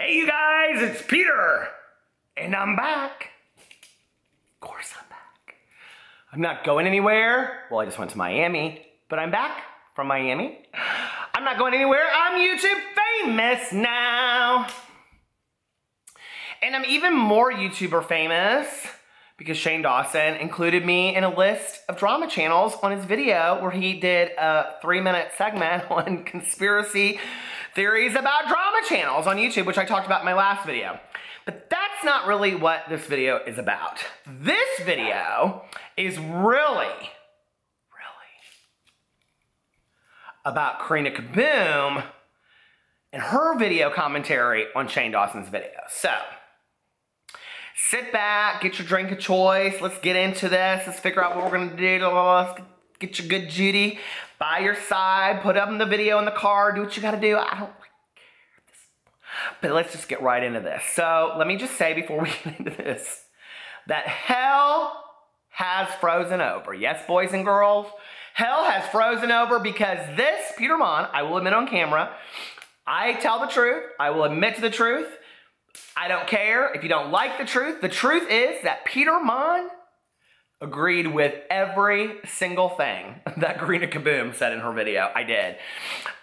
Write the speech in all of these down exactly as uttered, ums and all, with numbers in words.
Hey you guys, it's Peter, and I'm back. Of course I'm back. I'm not going anywhere. Well, I just went to Miami, but I'm back from Miami. I'm not going anywhere. I'm YouTube famous now. And I'm even more YouTuber famous because Shane Dawson included me in a list of drama channels on his video where he did a three minute segment on conspiracy theories about drama channels on YouTube, which I talked about in my last video. But that's not really what this video is about. This video is really, really about Karina Kaboom and her video commentary on Shane Dawson's video. So sit back, get your drink of choice. Let's get into this. Let's figure out what we're gonna do. Let's get your good Judy by your side. Put up in the video in the car. Do what you gotta do. I don't like this. But let's just get right into this. So let me just say before we get into this, that hell has frozen over. Yes, boys and girls, hell has frozen over because this, Peter Monn, I will admit on camera, I tell the truth. I will admit to the truth. I don't care if you don't like the truth. The truth is that Peter Monn agreed with every single thing that Karina Kaboom said in her video. I did.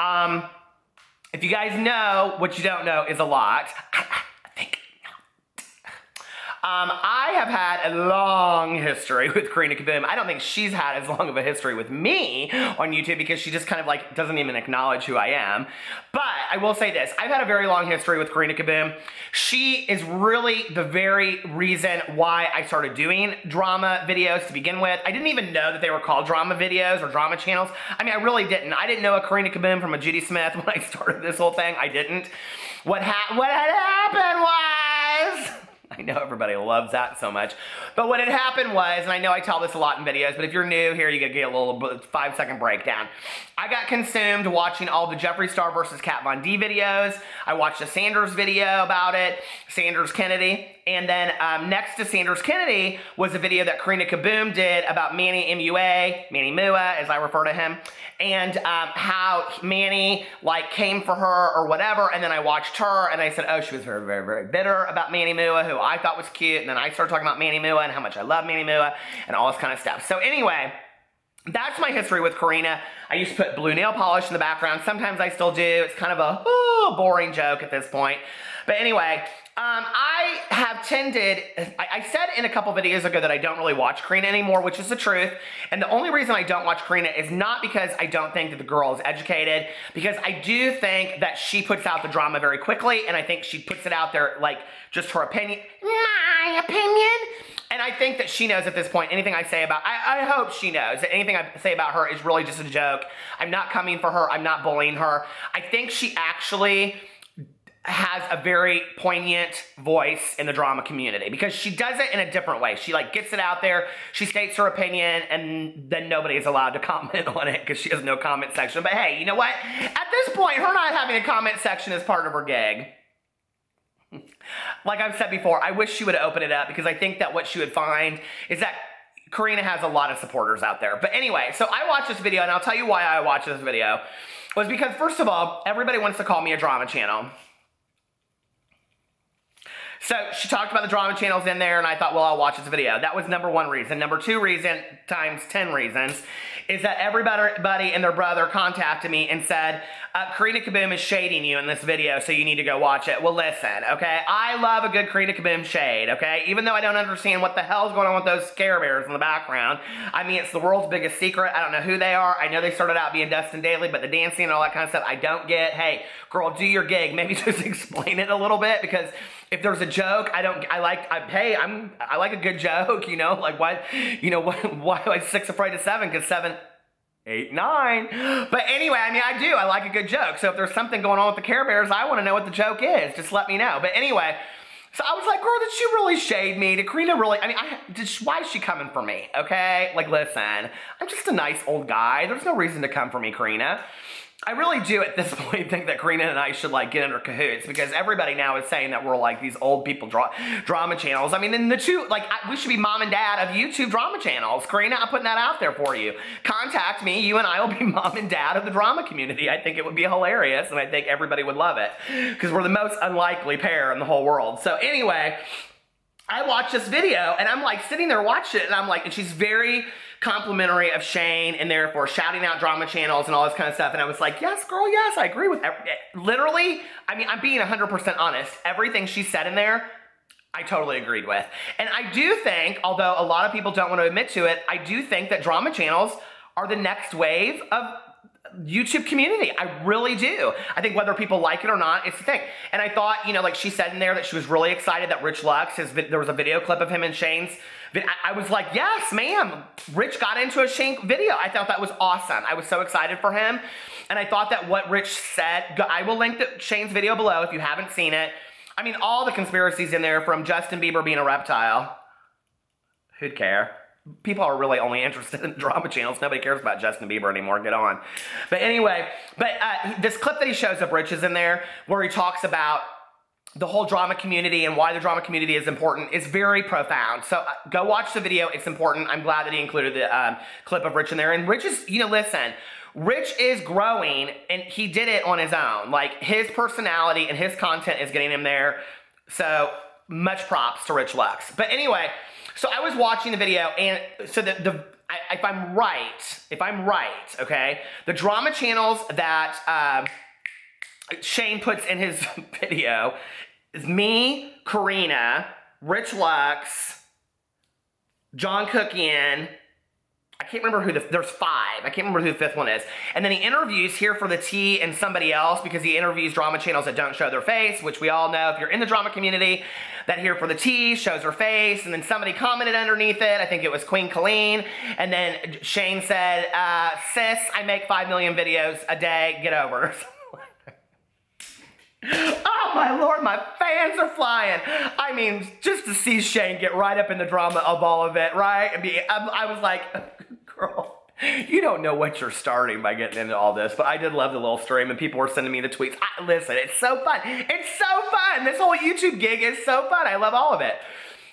Um, if you guys know, what you don't know is a lot. I think not. Um, I have had a long history with Karina Kaboom. I don't think she's had as long of a history with me on YouTube because she just kind of like doesn't even acknowledge who I am. But I will say this, I've had a very long history with Karina Kaboom. She is really the very reason why I started doing drama videos to begin with. I didn't even know that they were called drama videos or drama channels. I mean, I really didn't. I didn't know a Karina Kaboom from a Judy Smith when I started this whole thing. I didn't. What, ha what had happened was... I know everybody loves that so much. But what had happened was, and I know I tell this a lot in videos, but if you're new here, you gotta get a little five second breakdown. I got consumed watching all the Jeffree Star versus Kat Von D videos. I watched a Sanders video about it, Sanders Kennedy. And then um, next to Sanders Kennedy was a video that Karina Kaboom did about Manny M U A, Manny M U A as I refer to him, and um, how Manny like came for her or whatever. And then I watched her and I said, oh, she was very, very, very bitter about Manny M U A, who I thought was cute. And then I started talking about Manny M U A and how much I love Manny M U A and all this kind of stuff. So anyway, that's my history with Karina. I used to put blue nail polish in the background. Sometimes I still do. It's kind of a oh, boring joke at this point. But anyway, um, I have tended, I, I said in a couple videos ago that I don't really watch Karina anymore, which is the truth. And the only reason I don't watch Karina is not because I don't think that the girl is educated, because I do think that she puts out the drama very quickly, and I think she puts it out there like just her opinion, my opinion. And I think that she knows at this point, anything I say about, I, I hope she knows that anything I say about her is really just a joke. I'm not coming for her. I'm not bullying her. I think she actually has a very poignant voice in the drama community because she does it in a different way. She like gets it out there, she states her opinion, and then nobody is allowed to comment on it because she has no comment section. But hey, you know what? At this point, her not having a comment section is part of her gig. Like I've said before, I wish she would open it up because I think that what she would find is that Karina has a lot of supporters out there. But anyway, so I watched this video, and I'll tell you why I watched this video, was because first of all, everybody wants to call me a drama channel. So she talked about the drama channels in there, and I thought, well, I'll watch this video. That was number one reason. Number two reason, times ten reasons, is that everybody and their brother contacted me and said, uh, Karina Kaboom is shading you in this video, so you need to go watch it. Well, listen, okay? I love a good Karina Kaboom shade, okay? Even though I don't understand what the hell's going on with those Care Bears in the background. I mean, it's the world's biggest secret. I don't know who they are. I know they started out being Dustin Daly, but the dancing and all that kind of stuff, I don't get. Hey, girl, do your gig. Maybe just explain it a little bit, because if there's a joke, I don't, I like, I, hey, I'm, I like a good joke, you know, like why, you know, why, why am I six afraid of seven? Because seven, eight, nine. But anyway, I mean, I do, I like a good joke. So if there's something going on with the Care Bears, I want to know what the joke is. Just let me know. But anyway, so I was like, girl, did she really shade me? Did Karina really, I mean, I, did she, why is she coming for me? Okay. Like, listen, I'm just a nice old guy. There's no reason to come for me, Karina. I really do at this point think that Karina and I should like get under cahoots, because everybody now is saying that we're like these old people dra drama channels. I mean, in the two, like I, we should be mom and dad of YouTube drama channels. Karina, I'm putting that out there for you. Contact me. You and I will be mom and dad of the drama community. I think it would be hilarious, and I think everybody would love it because we're the most unlikely pair in the whole world. So anyway, I watched this video and I'm like sitting there watching it and I'm like, and she's very complimentary of Shane and therefore shouting out drama channels and all this kind of stuff. And I was like, yes, girl, yes, I agree with every, literally, I mean, I'm being one hundred percent honest. Everything she said in there, I totally agreed with. And I do think, although a lot of people don't want to admit to it, I do think that drama channels are the next wave of YouTube community. I really do. I think whether people like it or not, it's the thing. And I thought, you know, like she said in there that she was really excited that Rich Lux, his, there was a video clip of him and Shane's. I was like, yes, ma'am. Rich got into a Shane video. I thought that was awesome. I was so excited for him. And I thought that what Rich said, I will link the, Shane's video below if you haven't seen it. I mean, all the conspiracies in there, from Justin Bieber being a reptile. Who'd care? People are really only interested in drama channels. Nobody cares about Justin Bieber anymore. Get on. But anyway, but uh, this clip that he shows of Rich is in there where he talks about the whole drama community and why the drama community is important. Is very profound. So uh, go watch the video. It's important. I'm glad that he included the um, clip of Rich in there. And Rich is, you know, listen, Rich is growing and he did it on his own. Like his personality and his content is getting him there. So much props to Rich Lux. But anyway, so I was watching the video, and so the, the I, if I'm right, if I'm right, okay, the drama channels that um, Shane puts in his video is me, Karina, Rich Lux, John Cookian. I can't remember who the, there's five. I can't remember who the fifth one is. And then he interviews Here for the Tea and somebody else, because he interviews drama channels that don't show their face, which we all know if you're in the drama community, that Here for the Tea shows her face. And then somebody commented underneath it. I think it was Queen Colleen. And then Shane said, uh, sis, I make five million videos a day. Get over. Oh my Lord, my fans are flying. I mean, just to see Shane get right up in the drama of all of it, right? I mean, I was like, girl, you don't know what you're starting by getting into all this. But I did love the little stream, and people were sending me the tweets. I, listen, it's so fun. It's so fun. This whole YouTube gig is so fun. I love all of it.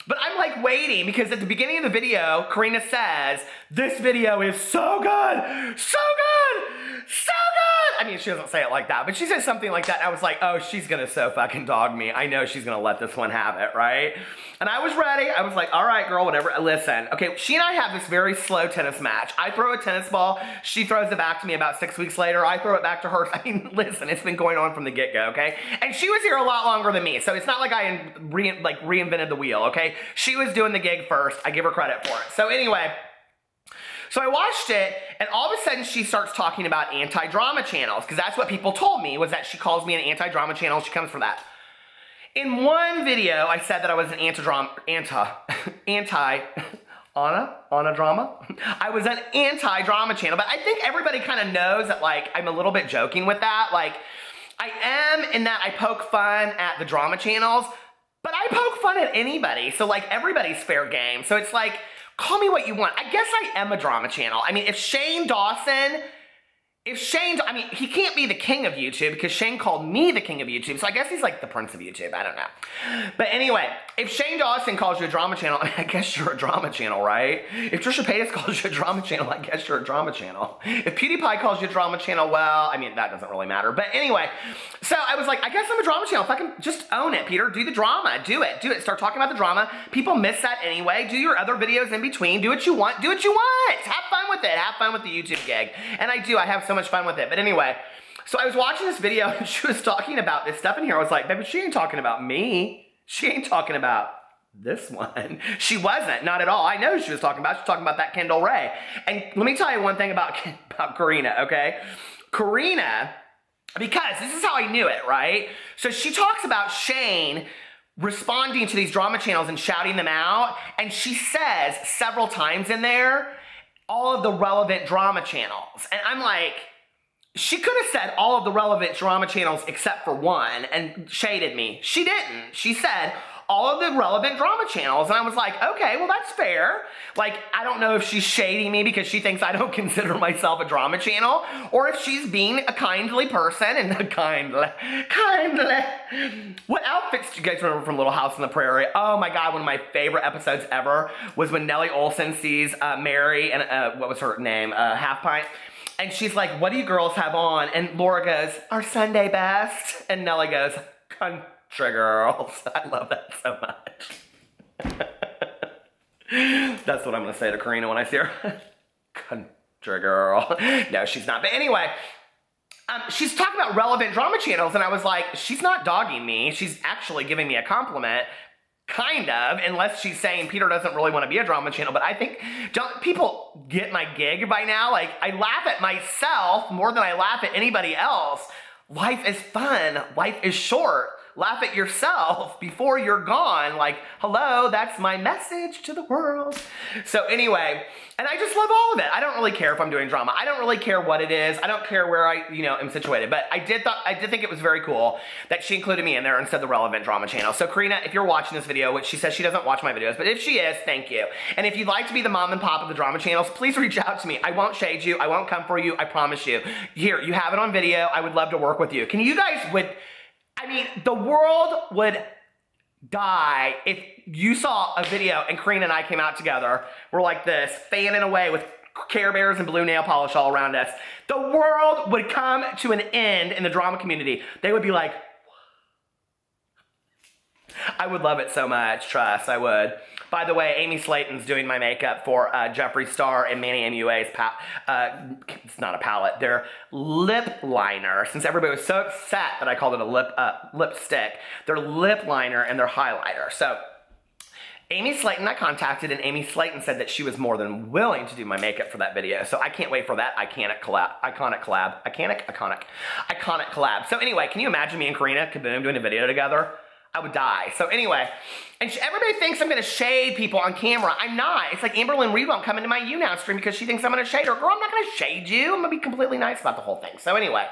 But I'm like waiting, because at the beginning of the video, Karina says, this video is so good, so good, so good. I mean, she doesn't say it like that, but she says something like that. And I was like, oh, she's going to so fucking dog me. I know she's going to let this one have it, right? And I was ready. I was like, all right, girl, whatever. Listen, okay, she and I have this very slow tennis match. I throw a tennis ball. She throws it back to me about six weeks later. I throw it back to her. I mean, listen, it's been going on from the get-go, okay? And she was here a lot longer than me, so it's not like I re like reinvented the wheel, okay? She was doing the gig first. I give her credit for it. So anyway, so I watched it, and all of a sudden she starts talking about anti-drama channels, because that's what people told me, was that she calls me an anti-drama channel. She comes for that. In one video, I said that I was an anti-drama, anti, anti, Anna, Anna drama. I was an anti-drama channel, but I think everybody kind of knows that, like, I'm a little bit joking with that. Like, I am in that I poke fun at the drama channels, but I poke fun at anybody, so like everybody's fair game. So it's like, call me what you want. I guess I am a drama channel. I mean, if Shane Dawson, if Shane, I mean, he can't be the king of YouTube, because Shane called me the king of YouTube, so I guess he's like the prince of YouTube. I don't know. But anyway, if Shane Dawson calls you a drama channel, I mean, I guess you're a drama channel, right? If Trisha Paytas calls you a drama channel, I guess you're a drama channel. If PewDiePie calls you a drama channel, well, I mean, that doesn't really matter. But anyway, so I was like, I guess I'm a drama channel. If I can just own it, Peter, do the drama. Do it. Do it. Start talking about the drama. People miss that anyway. Do your other videos in between. Do what you want. Do what you want. Have fun with it. Have fun with the YouTube gig. And I do. I have so much fun with it. But anyway, so I was watching this video, and she was talking about this stuff in here. I was like, baby, she ain't talking about me. She ain't talking about this one. She wasn't, not at all. I know she was talking about. She was talking about that Kendall Rae. And let me tell you one thing about, about Karina, okay? Karina, because this is how I knew it, right? So she talks about Shane responding to these drama channels and shouting them out. And she says several times in there, all of the relevant drama channels. And I'm like, she could have said all of the relevant drama channels except for one and shaded me. She didn't. She said all of the relevant drama channels. And I was like, okay, well, that's fair. Like, I don't know if she's shading me because she thinks I don't consider myself a drama channel, or if she's being a kindly person and a kindly, kindly. What outfits do you guys remember from Little House on the Prairie? Oh my God, one of my favorite episodes ever was when Nellie Olsen sees uh, Mary and uh, what was her name? Uh, Half Pint. And she's like, what do you girls have on? And Laura goes, our Sunday best. And Nellie goes, country girls. I love that so much. That's what I'm gonna say to Karina when I see her. Country girl. No, she's not. But anyway, um, she's talking about relevant drama channels. And I was like, she's not dogging me. She's actually giving me a compliment. Kind of, unless she's saying Peter doesn't really want to be a drama channel, but I think, don't people get my gig by now? Like, I laugh at myself more than I laugh at anybody else. Life is fun. Life is short. Laugh at yourself before you're gone. Like, hello, that's my message to the world. So anyway, and I just love all of it. I don't really care if I'm doing drama. I don't really care what it is. I don't care where I, you know, am situated. But I did, th I did think it was very cool that she included me in there instead of the relevant drama channel. So Karina, if you're watching this video, which she says she doesn't watch my videos, but if she is, thank you. And if you'd like to be the mom and pop of the drama channels, please reach out to me. I won't shade you. I won't come for you. I promise you. Here, you have it on video. I would love to work with you. Can you guys, would... I mean, the world would die if you saw a video and Karina and I came out together. We're like this, fanning away with Care Bears and blue nail polish all around us. The world would come to an end in the drama community. They would be like, I would love it so much, trust, I would. By the way, Amy Slayton's doing my makeup for uh, Jeffree Star and Manny M U A's, pa uh, it's not a palette, their lip liner. Since everybody was so upset that I called it a lip uh, lipstick, their lip liner and their highlighter. So Amy Slayton I contacted, and Amy Slayton said that she was more than willing to do my makeup for that video. So I can't wait for that iconic collab. Iconic collab. Iconic? Iconic. Iconic collab. So anyway, can you imagine me and Karina Kaboom doing a video together? I would die. So anyway, and everybody thinks I'm going to shade people on camera. I'm not. It's like Amberlynn Reid won't come into my You Now stream because she thinks I'm going to shade her. Girl, I'm not going to shade you. I'm going to be completely nice about the whole thing. So anyway,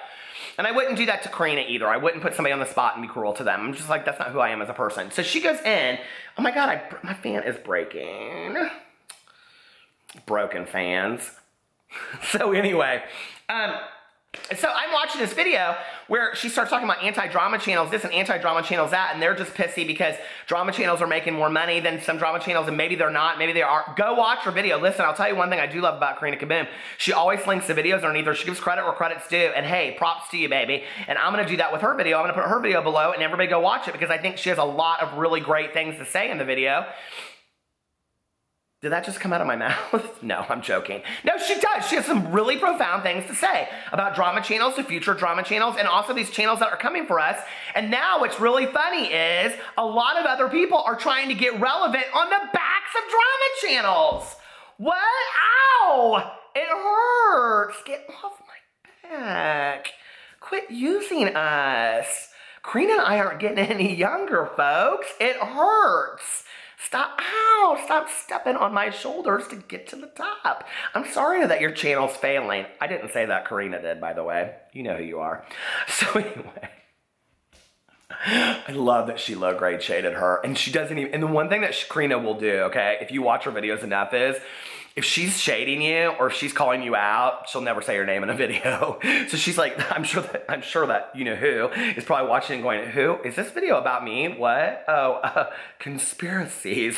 and I wouldn't do that to Karina either. I wouldn't put somebody on the spot and be cruel to them. I'm just like, that's not who I am as a person. So she goes in. Oh my God, I, my fan is breaking. Broken fans. So anyway, um... so I'm watching this video where she starts talking about anti-drama channels this and anti-drama channels that, and they're just pissy because drama channels are making more money than some drama channels, and maybe they're not, maybe they are. Go watch her video. Listen, I'll tell you one thing I do love about Karina Kaboom. She always links the videos underneath her. She gives credit where credit's due, and hey, props to you, baby. And I'm going to do that with her video. I'm going to put her video below, and everybody go watch it because I think she has a lot of really great things to say in the video. Did that just come out of my mouth? No, I'm joking. No, she does. She has some really profound things to say about drama channels, the future drama channels, and also these channels that are coming for us. And now what's really funny is a lot of other people are trying to get relevant on the backs of drama channels. What? Ow! It hurts. Get off my back. Quit using us. Karina and I aren't getting any younger, folks. It hurts. Stop, ow, stop stepping on my shoulders to get to the top. I'm sorry that your channel's failing. I didn't say that, Karina did, by the way. You know who you are. So anyway, I love that she low-grade shaded her, and she doesn't even, and the one thing that she, Karina will do, okay, if you watch her videos enough is, if she's shading you or if she's calling you out, she'll never say your name in a video. So she's like, I'm sure that, I'm sure that you know who is probably watching and going, who? Is this video about me? What? Oh, uh, conspiracies.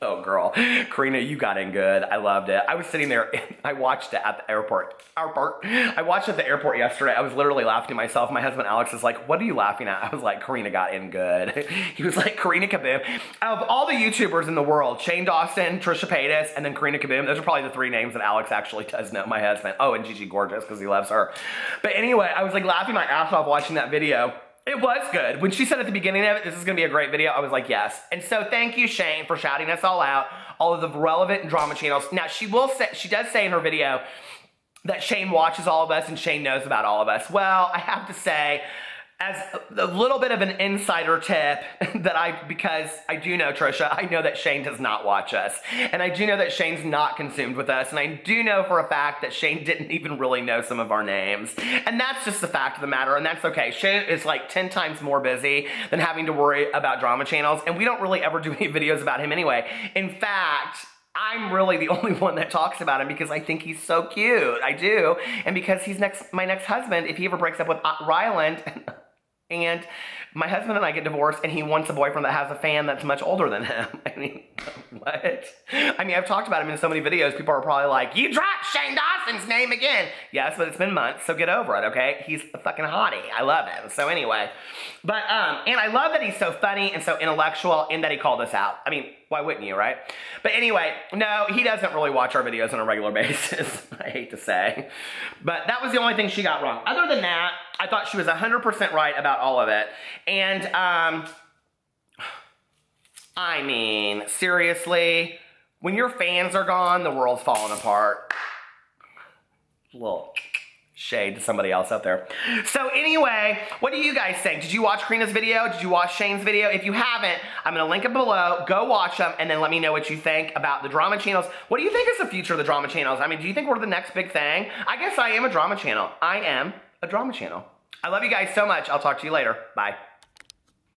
Oh, girl. Karina, you got in good. I loved it. I was sitting there. I watched it at the airport. Airport. I watched it at the airport yesterday. I was literally laughing to myself. My husband, Alex, is like, what are you laughing at? I was like, Karina got in good. He was like, Karina Kaboom. Out of all the YouTubers in the world, Shane Dawson, Trisha Paytas, and then Karina Kaboom, those are probably the three names that Alex actually does know, my husband. Oh, and Gigi Gorgeous, because he loves her. But anyway, I was like laughing my ass off watching that video. It was good. When she said at the beginning of it, this is going to be a great video, I was like, yes. And so thank you, Shane, for shouting us all out, all of the relevant drama channels. Now, she will say, she does say in her video that Shane watches all of us and Shane knows about all of us. Well, I have to say, as a little bit of an insider tip that I, because I do know Trisha, I know that Shane does not watch us. And I do know that Shane's not consumed with us. And I do know for a fact that Shane didn't even really know some of our names. And that's just the fact of the matter. And that's okay. Shane is like ten times more busy than having to worry about drama channels. And we don't really ever do any videos about him anyway. In fact, I'm really the only one that talks about him because I think he's so cute. I do. And because he's next, my next husband, if he ever breaks up with Ryland, and my husband and I get divorced and he wants a boyfriend that has a fan that's much older than him. I mean, what? I mean, I've talked about him in so many videos. People are probably like, you dropped Shane Dawson's name again. Yes, but it's been months, so get over it, okay? He's a fucking hottie. I love him. So anyway. But, um, and I love that he's so funny and so intellectual and that he called us out. I mean, why wouldn't you, right? But anyway, no, he doesn't really watch our videos on a regular basis, I hate to say. But that was the only thing she got wrong. Other than that, I thought she was one hundred percent right about all of it. And, um, I mean, seriously, when your fans are gone, the world's falling apart. Look. Shade to somebody else out there. So anyway, what do you guys think? Did you watch Karina's video? Did you watch Shane's video? If you haven't, I'm gonna link it below. Go watch them and then let me know what you think about the drama channels. What do you think is the future of the drama channels? I mean, do you think we're the next big thing? I guess I am a drama channel. I am a drama channel. I love you guys so much. I'll talk to you later. Bye.